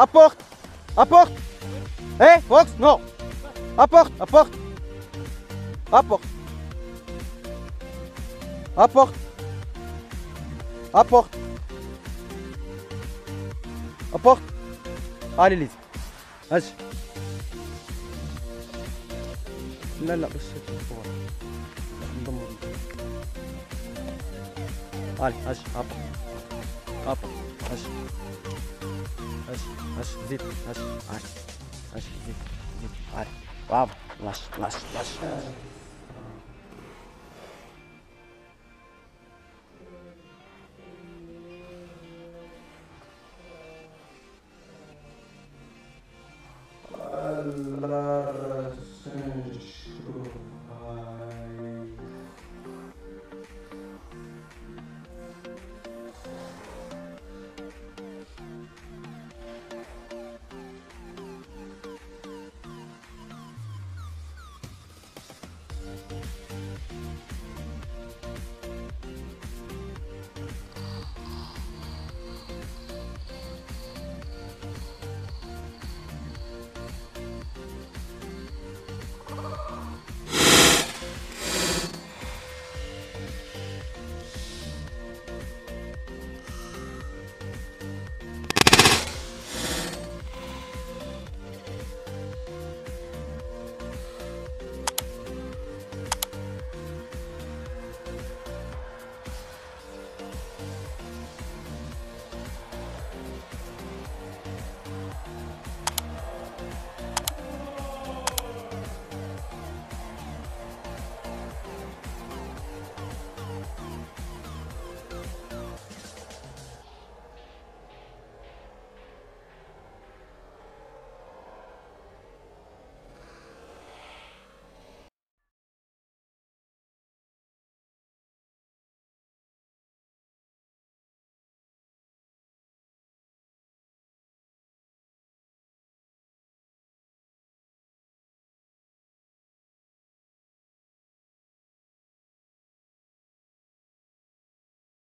Apporte! Apporte! Hé, Fox, non! Apporte! Apporte! Apporte! Apporte! Apporte! Apporte! Allez, Lise! Vas-y! Là, là, allez, vas-y, apporte! Apporte! Vas-y! Lâche, vite, lâche, vite, vite, allez, bravo, lâche.